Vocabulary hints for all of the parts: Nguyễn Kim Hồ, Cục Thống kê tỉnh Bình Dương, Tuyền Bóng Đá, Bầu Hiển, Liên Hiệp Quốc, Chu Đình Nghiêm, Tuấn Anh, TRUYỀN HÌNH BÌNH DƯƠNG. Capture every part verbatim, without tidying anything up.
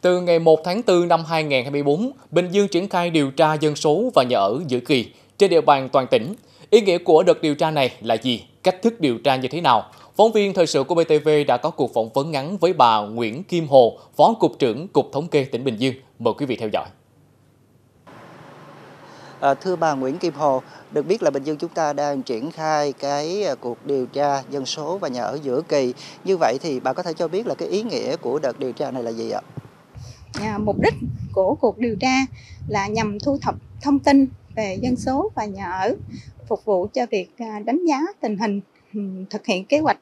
Từ ngày một tháng tư năm hai nghìn không trăm hai mươi tư, Bình Dương triển khai điều tra dân số và nhà ở giữa kỳ trên địa bàn toàn tỉnh. Ý nghĩa của đợt điều tra này là gì? Cách thức điều tra như thế nào? Phóng viên thời sự của bê tê vê đã có cuộc phỏng vấn ngắn với bà Nguyễn Kim Hồ, Phó Cục trưởng Cục Thống kê tỉnh Bình Dương. Mời quý vị theo dõi. À, thưa bà Nguyễn Kim Hồ, được biết là Bình Dương chúng ta đang triển khai cái cuộc điều tra dân số và nhà ở giữa kỳ. Như vậy thì bà có thể cho biết là cái ý nghĩa của đợt điều tra này là gì ạ? À, mục đích của cuộc điều tra là nhằm thu thập thông tin về dân số và nhà ở, phục vụ cho việc đánh giá tình hình, thực hiện kế hoạch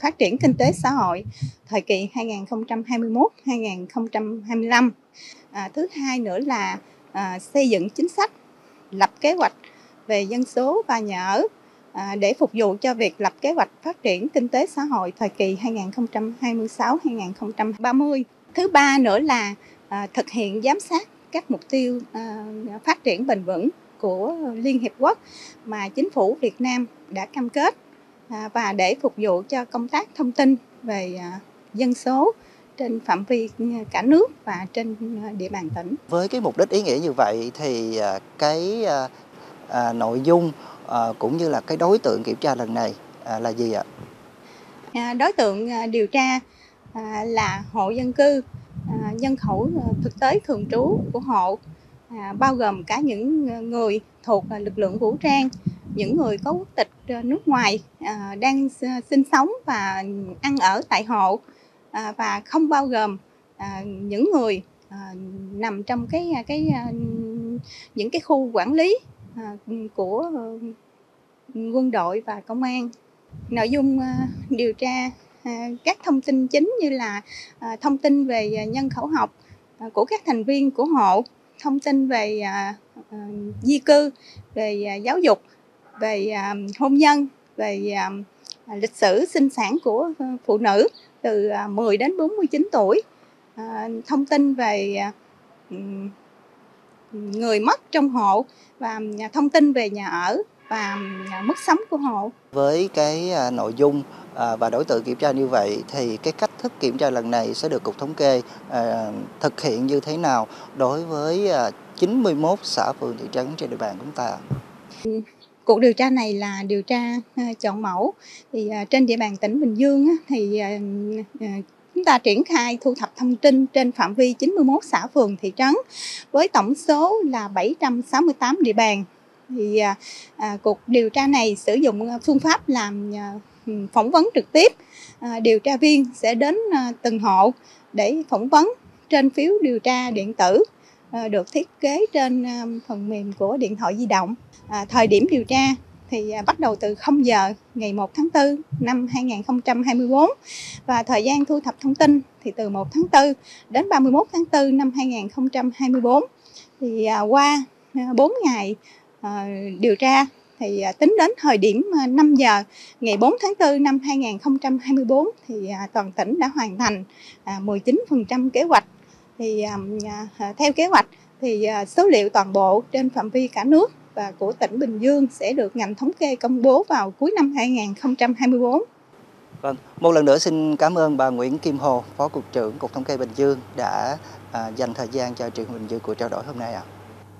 phát triển kinh tế xã hội thời kỳ hai nghìn không trăm hai mươi mốt đến hai nghìn không trăm hai mươi lăm. À, thứ hai nữa là à, xây dựng chính sách, lập kế hoạch về dân số và nhà ở à, để phục vụ cho việc lập kế hoạch phát triển kinh tế xã hội thời kỳ hai nghìn không trăm hai mươi sáu đến hai nghìn không trăm ba mươi. Thứ ba nữa là à, thực hiện giám sát các mục tiêu à, phát triển bền vững của Liên Hiệp Quốc mà chính phủ Việt Nam đã cam kết à, và để phục vụ cho công tác thông tin về à, dân số trên phạm vi cả nước và trên địa bàn tỉnh. Với cái mục đích ý nghĩa như vậy thì à, cái à, à, nội dung à, cũng như là cái đối tượng kiểm tra lần này à, là gì ạ? À, đối tượng à, điều tra À, là hộ dân cư, à, nhân khẩu à, thực tế thường trú của hộ, à, bao gồm cả những người thuộc à, lực lượng vũ trang, những người có quốc tịch à, nước ngoài à, đang à, sinh sống và ăn ở tại hộ, à, và không bao gồm à, những người à, nằm trong cái cái à, những cái khu quản lý à, của à, quân đội và công an. Nội dung à, điều tra các thông tin chính như là thông tin về nhân khẩu học của các thành viên của hộ, thông tin về di cư, về giáo dục, về hôn nhân, về lịch sử sinh sản của phụ nữ từ mười đến bốn mươi chín tuổi, thông tin về người mất trong hộ và thông tin về nhà ở và mức sống của hộ. Với cái nội dung và đối tượng kiểm tra như vậy thì cái cách thức kiểm tra lần này sẽ được Cục Thống kê thực hiện như thế nào đối với chín mươi mốt xã phường thị trấn trên địa bàn chúng ta? Cuộc điều tra này là điều tra chọn mẫu. Thì trên địa bàn tỉnh Bình Dương thì chúng ta triển khai thu thập thông tin trên phạm vi chín mươi mốt xã phường thị trấn với tổng số là bảy trăm sáu mươi tám địa bàn. Thì à, cuộc điều tra này sử dụng phương pháp làm à, phỏng vấn trực tiếp. À, điều tra viên sẽ đến à, từng hộ để phỏng vấn trên phiếu điều tra điện tử à, được thiết kế trên à, phần mềm của điện thoại di động. À, thời điểm điều tra thì à, bắt đầu từ không giờ ngày một tháng tư năm hai nghìn không trăm hai mươi tư và thời gian thu thập thông tin thì từ một tháng tư đến ba mươi mốt tháng tư năm hai nghìn không trăm hai mươi tư. Thì à, qua à, bốn ngày điều tra thì tính đến thời điểm năm giờ ngày bốn tháng tư năm hai nghìn không trăm hai mươi tư thì toàn tỉnh đã hoàn thành mười chín phần trăm kế hoạch. Thì theo kế hoạch thì số liệu toàn bộ trên phạm vi cả nước và của tỉnh Bình Dương sẽ được ngành thống kê công bố vào cuối năm hai nghìn không trăm hai mươi tư. Vâng, một lần nữa xin cảm ơn bà Nguyễn Kim Hồ, Phó Cục trưởng Cục Thống kê Bình Dương đã dành thời gian cho truyền hình Bình Dương của trao đổi hôm nay ạ. À.